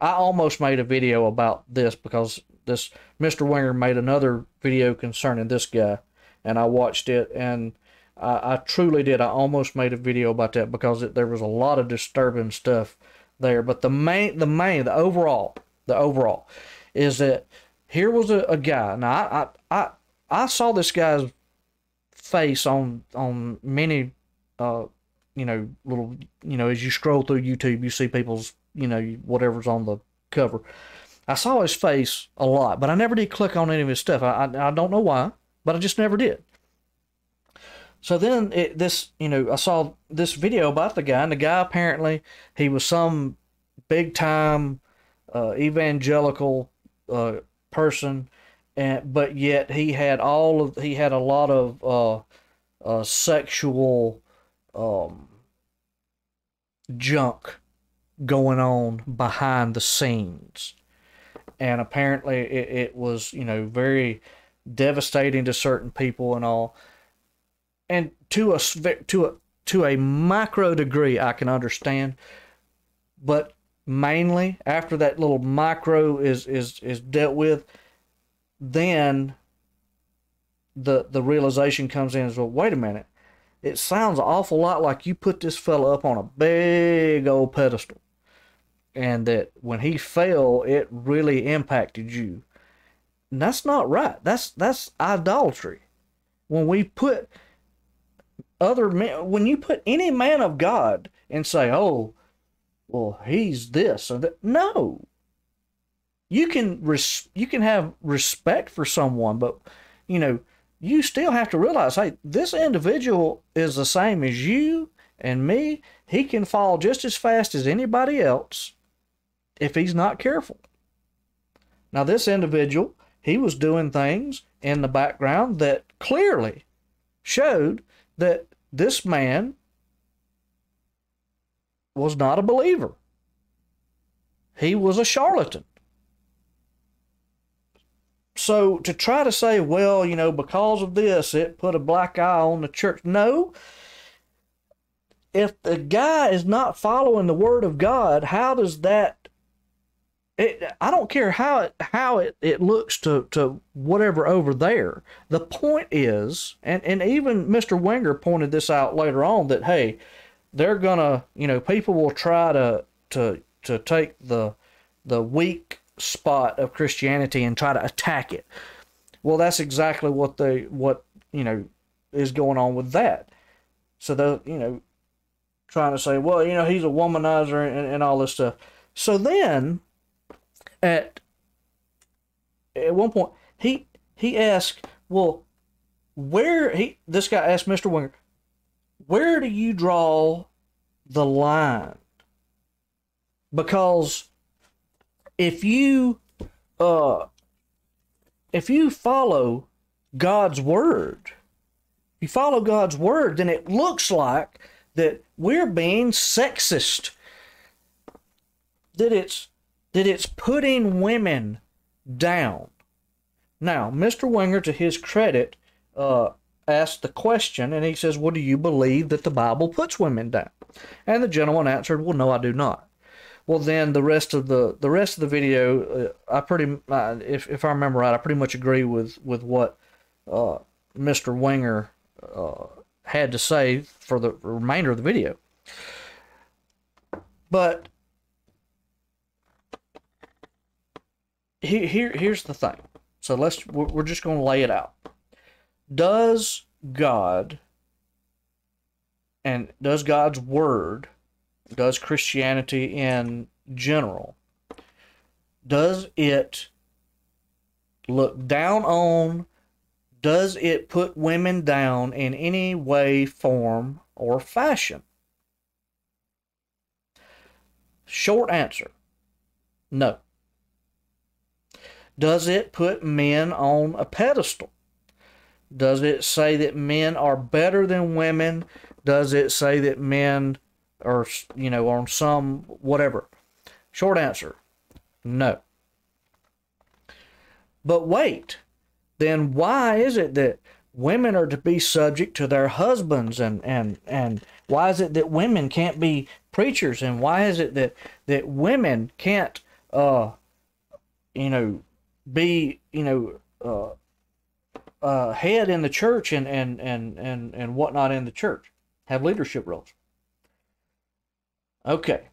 I almost made a video about this because this Mister Winger made another video concerning this guy. And I watched it, and I, I truly did. I almost made a video about that because it, there was a lot of disturbing stuff there. But the main, the main, the overall, the overall, is that here was a, a guy. Now I, I, I, I saw this guy's face on on many, uh, you know, little, you know, as you scroll through YouTube, you see people's, you know, whatever's on the cover. I saw his face a lot, but I never did click on any of his stuff. I, I, I don't know why. But I just never did. So then it, this, you know, I saw this video about the guy, and the guy apparently, he was some big-time uh, evangelical uh, person, and but yet he had all of, he had a lot of uh, uh, sexual um, junk going on behind the scenes, and apparently it, it was, you know, very devastating to certain people and all. And to a to a to a micro degree I can understand, but mainly after that little micro is is is dealt with, then the the realization comes in as well, wait a minute, it sounds an awful lot like you put this fella up on a big old pedestal, and that when he fell it really impacted you. And that's not right. That's that's idolatry. When we put other men, when you put any man of God and say, "Oh, well, he's this or that," no. You can res you can have respect for someone, but you know you still have to realize, hey, this individual is the same as you and me. He can fall just as fast as anybody else if he's not careful. Now, this individual, he was doing things in the background that clearly showed that this man was not a believer. He was a charlatan. So to try to say, well, you know, because of this, it put a black eye on the church. No. If the guy is not following the word of God, how does that, it, I don't care how it, how it, it looks to, to whatever over there. The point is, and, and even Mister Winger pointed this out later on, that, hey, they're going to, you know, people will try to, to, to take the, the weak spot of Christianity and try to attack it. Well, that's exactly what they, what, you know, is going on with that. So they're, you know, trying to say, well, you know, he's a womanizer and, and all this stuff. So then at, at one point he, he asked, well, where he, this guy asked Mister Winger, where do you draw the line? Because if you, uh, if you follow God's word, if you follow God's word, then it looks like that we're being sexist. That it's, that it's putting women down. Now, Mister Winger, to his credit, uh, asked the question, and he says, well, do you believe that the Bible puts women down? And the gentleman answered, well, no, I do not. Well, then the rest of the the rest of the video, uh, I pretty uh, if if I remember right, I pretty much agree with with what uh, Mister Winger uh, had to say for the remainder of the video. But he, here here's the thing. So let's we're just going to lay it out. Does God and does God's word? Does Christianity in general, does it look down on, does it put women down in any way, form, or fashion? Short answer, no. Does it put men on a pedestal? Does it say that men are better than women? Does it say that men or, you know, on some whatever? Short answer, no. But wait, then why is it that women are to be subject to their husbands, and, and, and why is it that women can't be preachers, and why is it that, that women can't, uh, you know, be, you know, uh, uh, head in the church and, and, and, and, and whatnot in the church, have leadership roles? Okay,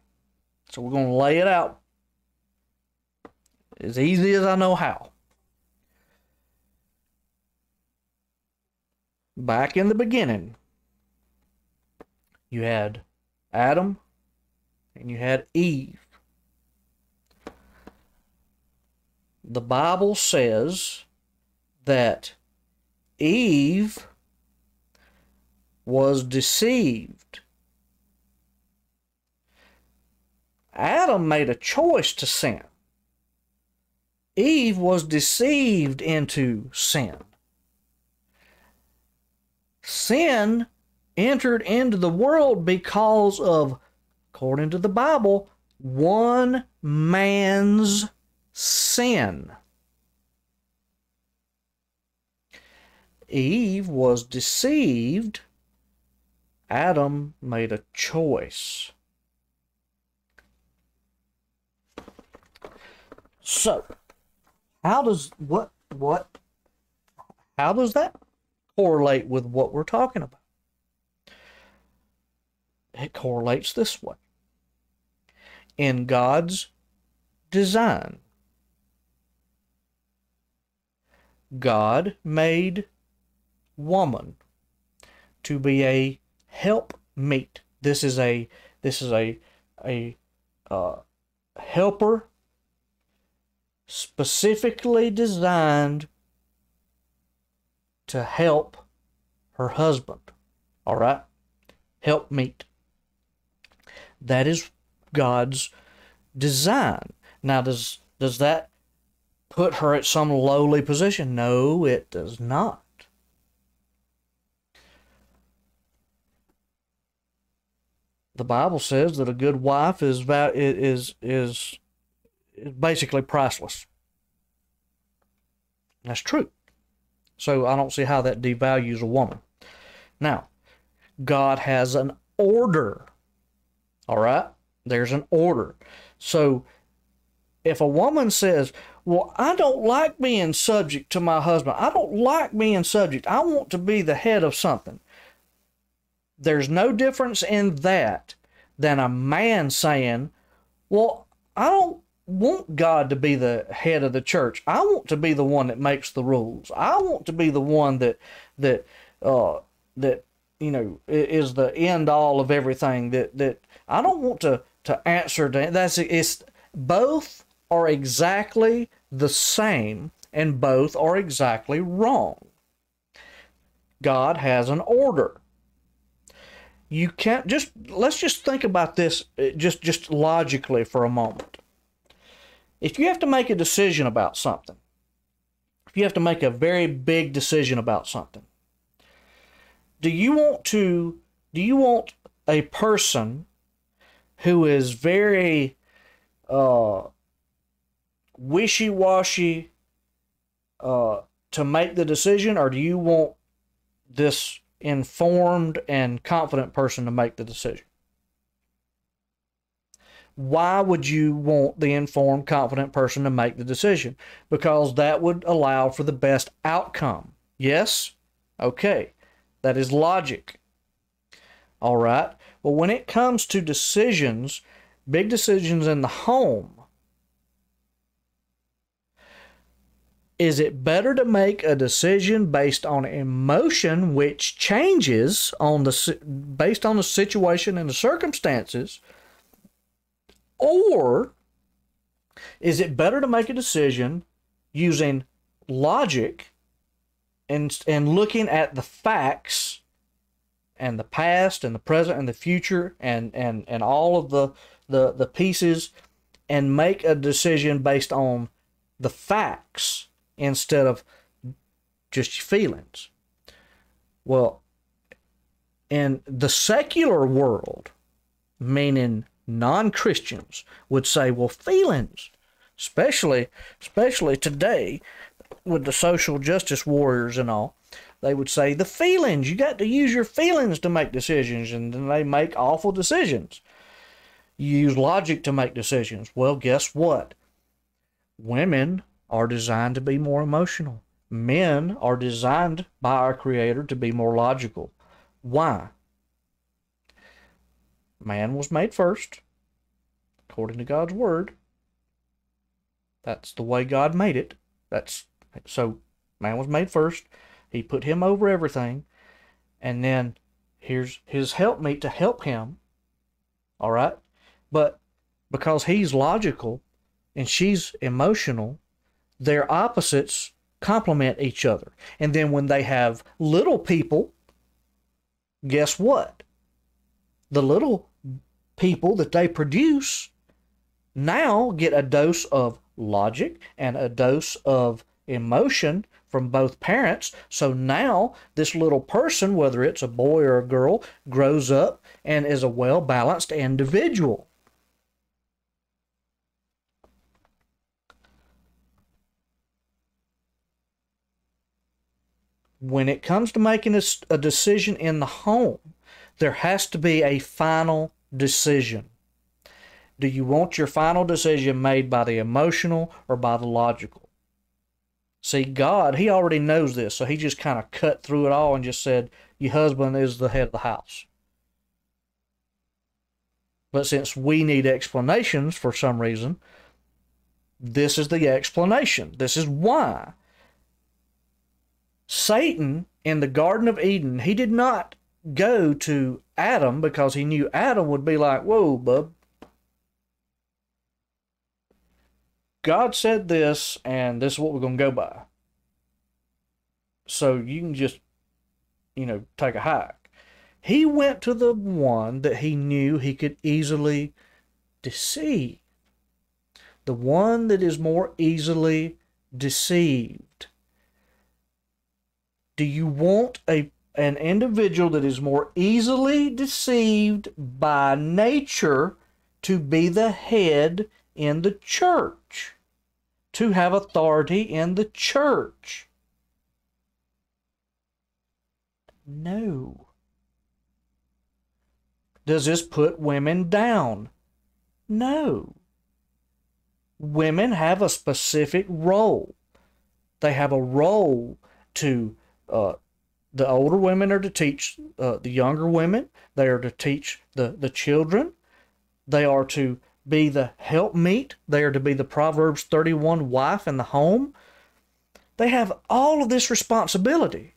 so we're going to lay it out as easy as I know how. Back in the beginning, you had Adam and you had Eve. The Bible says that Eve was deceived. Adam made a choice to sin. Eve was deceived into sin. Sin entered into the world because of, according to the Bible, one man's sin. Eve was deceived. Adam made a choice. So, how does what what how does that correlate with what we're talking about? It correlates this way. In God's design, God made woman to be a helpmeet. This is a this is a a uh, helper, specifically designed to help her husband. All right? Helpmeet. That is God's design. Now, does, does that put her at some lowly position? No, it does not. The Bible says that a good wife is is is basically priceless. And that's true. So I don't see how that devalues a woman. Now, God has an order. All right? There's an order. So if a woman says, well, I don't like being subject to my husband. I don't like being subject. I want to be the head of something. There's no difference in that than a man saying, well, I don't want God to be the head of the church. I want to be the one that makes the rules. I want to be the one that, that, uh, that, you know, is the end all of everything, that, that I don't want to, to answer to. That's, it's both are exactly the same and both are exactly wrong. God has an order. You can't just, let's just think about this just, just logically for a moment. If you have to make a decision about something, if you have to make a very big decision about something, do you want to, do you want a person who is very uh, wishy-washy uh, to make the decision, or do you want this informed and confident person to make the decision? Why would you want the informed, confident person to make the decision? Because that would allow for the best outcome. Yes? Okay. That is logic. All right. Well, when it comes to decisions, big decisions in the home, is it better to make a decision based on emotion, which changes on the, based on the situation and the circumstances? Or is it better to make a decision using logic and, and looking at the facts and the past and the present and the future and, and, and all of the, the, the pieces, and make a decision based on the facts instead of just feelings? Well, in the secular world, meaning non-Christians, would say, well, feelings, especially especially today with the social justice warriors and all, they would say the feelings, you got to use your feelings to make decisions, and then they make awful decisions. You use logic to make decisions. Well, guess what? Women are designed to be more emotional. Men are designed by our Creator to be more logical. Why? Man was made first, according to God's word. That's the way God made it. That's so man was made first. He put him over everything. And then here's his helpmeet to help him. All right. But because he's logical and she's emotional, their opposites complement each other. And then when they have little people, guess what? The little people that they produce now get a dose of logic and a dose of emotion from both parents. So now this little person, whether it's a boy or a girl, grows up and is a well-balanced individual. When it comes to making a, a decision in the home, there has to be a final decision. Do you want your final decision made by the emotional or by the logical? See, God, he already knows this, so he just kind of cut through it all and just said, your husband is the head of the house. But since we need explanations for some reason, this is the explanation. This is why. Satan, in the Garden of Eden, he did not go to Adam because he knew Adam would be like, whoa, bub. God said this, and this is what we're going to go by. So you can just, you know, take a hike. He went to the one that he knew he could easily deceive. The one that is more easily deceived. Do you want a an individual that is more easily deceived by nature to be the head in the church? to have authority in the church. No. Does this put women down? No. Women have a specific role. They have a role to, uh, the older women are to teach uh, the younger women. They are to teach the, the children. They are to be the helpmeet. They are to be the Proverbs thirty-one wife in the home. They have all of this responsibility.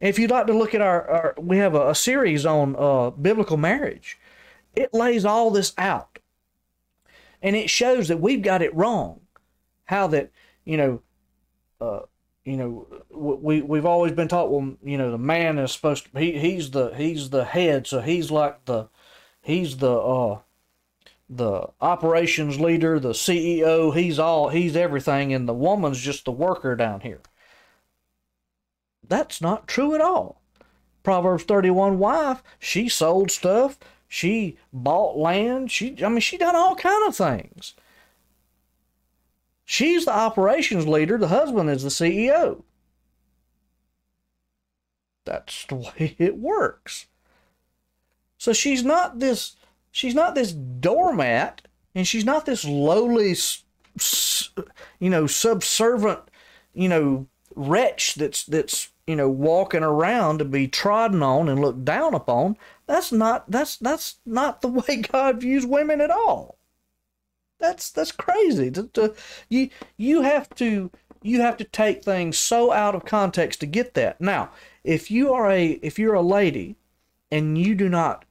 If you'd like to look at our, our we have a, a series on uh, biblical marriage. It lays all this out. And it shows that we've got it wrong. How that, you know, uh, you know, we, we've always been taught, well, you know, the man is supposed to, he, he's the, he's the head. So he's like the, he's the, uh, the operations leader, the C E O, he's all, he's everything. And the woman's just the worker down here. That's not true at all. Proverbs thirty-one wife, she sold stuff. She bought land. She, I mean, she done all kind of things. She's the operations leader. The husband is the C E O. That's the way it works. So she's not this, she's not this doormat, and she's not this lowly, you know, subservient, you know, wretch that's, that's, you know, walking around to be trodden on and looked down upon. That's not, that's, that's not the way God views women at all. That's, that's crazy. To, to, you, you have to, you have to take things so out of context to get that. Now, if you are a, if you're a lady and you do not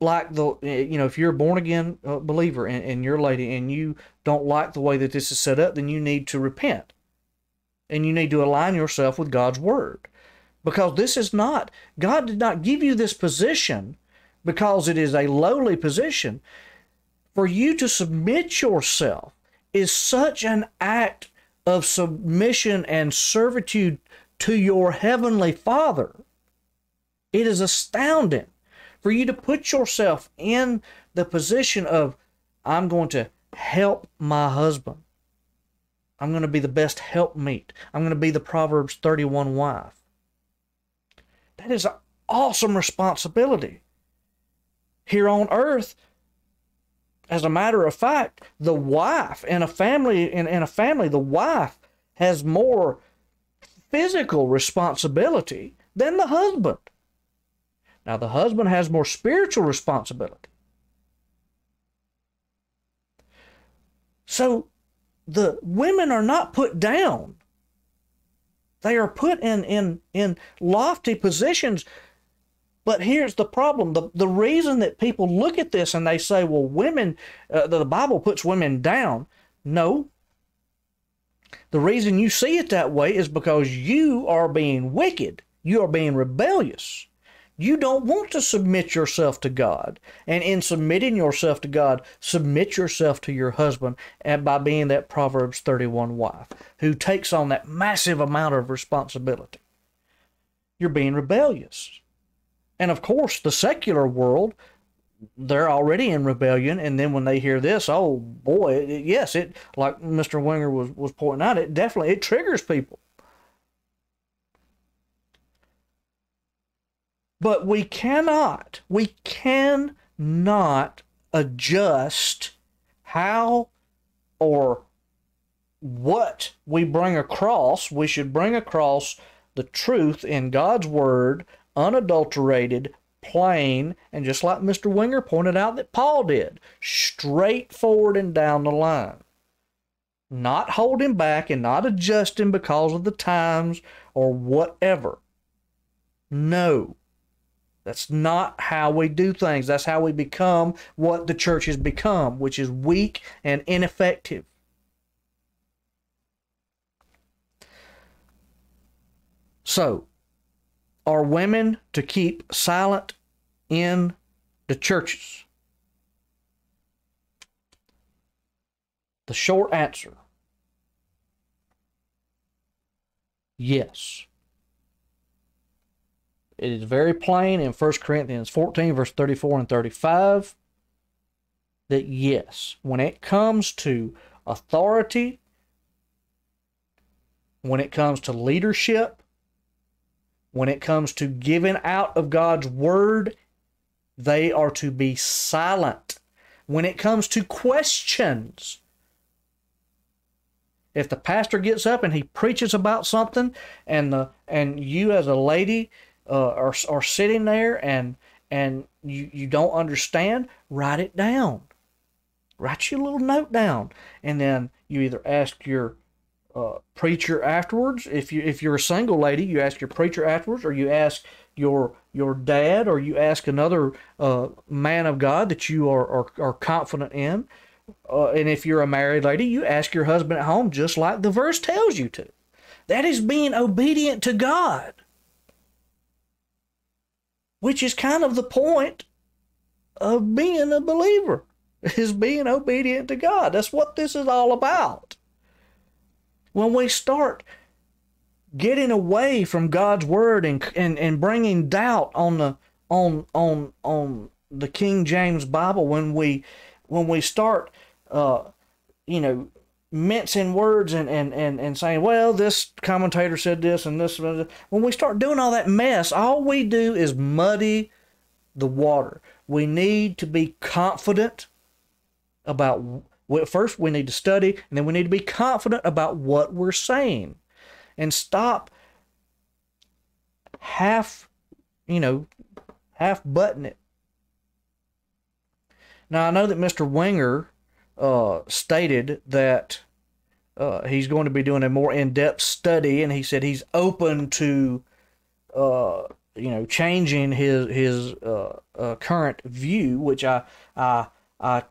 like the, you know, if you're a born again believer and, and you're a lady and you don't like the way that this is set up, then you need to repent. And you need to align yourself with God's word, because this is not, God did not give you this position because it is a lowly position. For you to submit yourself is such an act of submission and servitude to your heavenly Father. It is astounding for you to put yourself in the position of, I'm going to help my husband. I'm going to be the best helpmeet. I'm going to be the Proverbs thirty-one wife. That is an awesome responsibility. Here on earth, as a matter of fact, the wife in a family, in, in a family, the wife has more physical responsibility than the husband. Now, the husband has more spiritual responsibility. So, the women are not put down. They are put in, in, in lofty positions. But here's the problem. The, the reason that people look at this and they say, well, women, uh, the Bible puts women down. No. The reason you see it that way is because you are being wicked. You are being rebellious. You don't want to submit yourself to God. And in submitting yourself to God, submit yourself to your husband, and by being that Proverbs thirty-one wife who takes on that massive amount of responsibility. You're being rebellious. And of course, the secular world, they're already in rebellion. And then when they hear this, oh boy, it, yes, it, like Mister Winger was, was pointing out, it definitely, it triggers people. But we cannot, we cannot adjust how or what we bring across. We should bring across the truth in God's word, unadulterated, plain, and just like Mister Winger pointed out that Paul did, straightforward and down the line. Not holding back and not adjusting because of the times or whatever. No. That's not how we do things. That's how we become what the church has become, which is weak and ineffective. So, are women to keep silent in the churches? The short answer, yes. It is very plain in First Corinthians fourteen, verse thirty-four and thirty-five, that yes, when it comes to authority, when it comes to leadership, when it comes to giving out of God's word, they are to be silent. When it comes to questions, if the pastor gets up and he preaches about something, and the and you as a lady uh, are are sitting there and and you you don't understand, write it down. Write your little note down, and then you either ask your uh, preacher afterwards. If you if you're a single lady, you ask your preacher afterwards, or you ask your your dad, or you ask another uh, man of God that you are are, are confident in. Uh, and if you're a married lady, you ask your husband at home just like the verse tells you to. That is being obedient to God, which is kind of the point of being a believer, is being obedient to God. That's what this is all about. When we start getting away from God's word and and, and bringing doubt on the on on on the King James Bible, when we when we start, uh, you know, mincing words and, and, and, and saying, well, this commentator said this and this, when we start doing all that mess, all we do is muddy the water. We need to be confident about, first we need to study, and then we need to be confident about what we're saying, and stop half, you know, half butting it. Now, I know that Mister Winger uh, stated that uh, he's going to be doing a more in-depth study, and he said he's open to, uh, you know, changing his his uh, uh, current view, which I, I I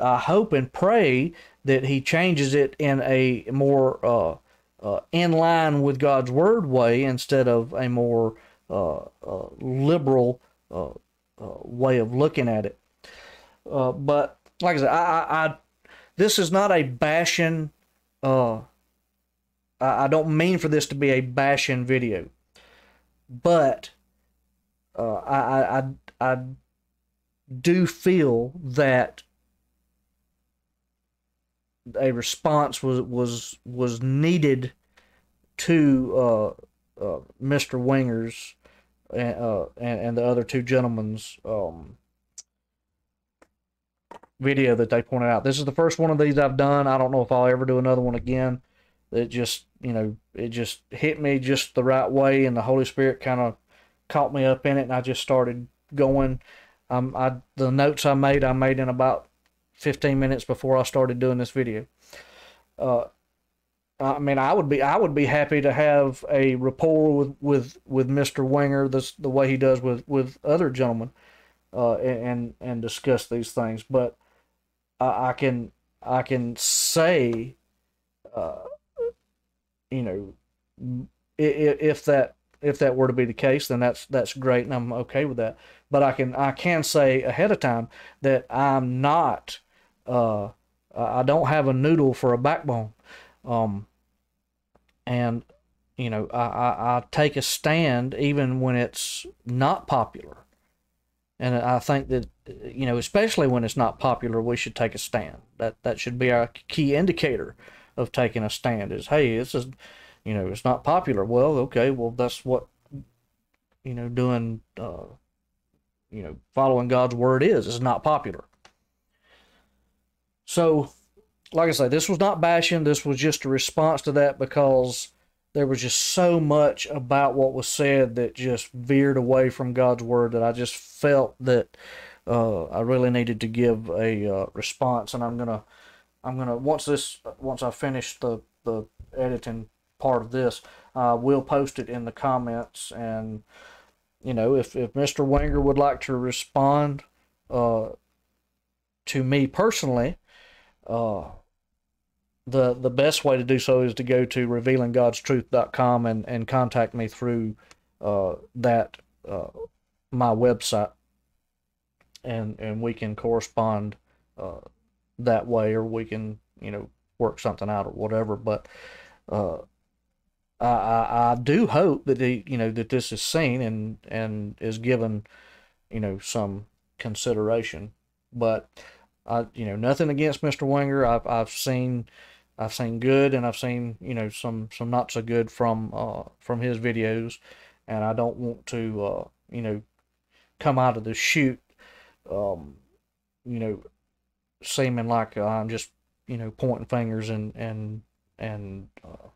I hope and pray that he changes it in a more uh, uh, in line with God's word way, instead of a more uh, uh, liberal uh, uh, way of looking at it. Uh, but like I said, I, I, I this is not a bashing. Uh, I, I don't mean for this to be a bashing video, but uh, I, I, I do feel that a response was was was needed to uh, uh, Mister Winger's and, uh, and and the other two gentlemen's um. video that they pointed out. This is the first one of these I've done. I don't know if I'll ever do another one again. It just, you know, it just hit me just the right way, and the Holy Spirit kind of caught me up in it, and I just started going. Um, I the notes I made, I made in about fifteen minutes before I started doing this video. Uh, I mean, I would be, I would be happy to have a rapport with with with Mister Winger, this the way he does with with other gentlemen, uh, and and discuss these things, but. I can I can say, uh, you know, if that if that were to be the case, then that's that's great, and I'm okay with that. But I can I can say ahead of time that I'm not uh, I don't have a noodle for a backbone, um, and you know I, I, I take a stand even when it's not popular. And I think that, you know, especially when it's not popular, we should take a stand. That that should be our key indicator of taking a stand is, hey, this is, you know, it's not popular. Well, okay, well, that's what, you know, doing, uh, you know, following God's word is, is not popular. So, like I say, this was not bashing. This was just a response to that, because there was just so much about what was said that just veered away from God's word that I just felt that uh, I really needed to give a uh, response. And I'm gonna, I'm gonna once this once I finish the the editing part of this, I uh, will post it in the comments. And you know, if if Mister Winger would like to respond uh, to me personally, uh, The, the best way to do so is to go to revealing gods truth dot com and, and contact me through uh, that, uh, my website. And, and we can correspond uh, that way, or we can, you know, work something out or whatever. But uh, I, I, I do hope that, the, you know, that this is seen and, and is given, you know, some consideration. But I, you know, nothing against Mister Winger. I've I've seen I've seen good, and I've seen, you know, some some not so good from uh from his videos, and I don't want to uh you know come out of the chute um you know seeming like I'm just you know pointing fingers and and and uh,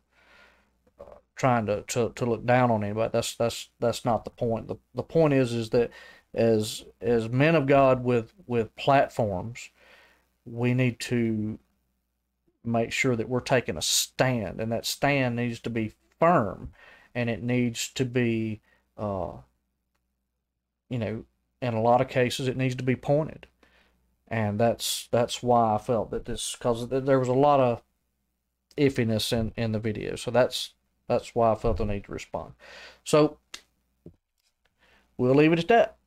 uh, trying to, to to look down on anybody. That's that's that's not the point. The the point is is that as as men of God with with platforms, we need to make sure that we're taking a stand, and that stand needs to be firm, and it needs to be uh you know in a lot of cases it needs to be pointed. And that's that's why I felt that this, because there was a lot of iffiness in in the video, so that's that's why I felt the need to respond. So we'll leave it at that.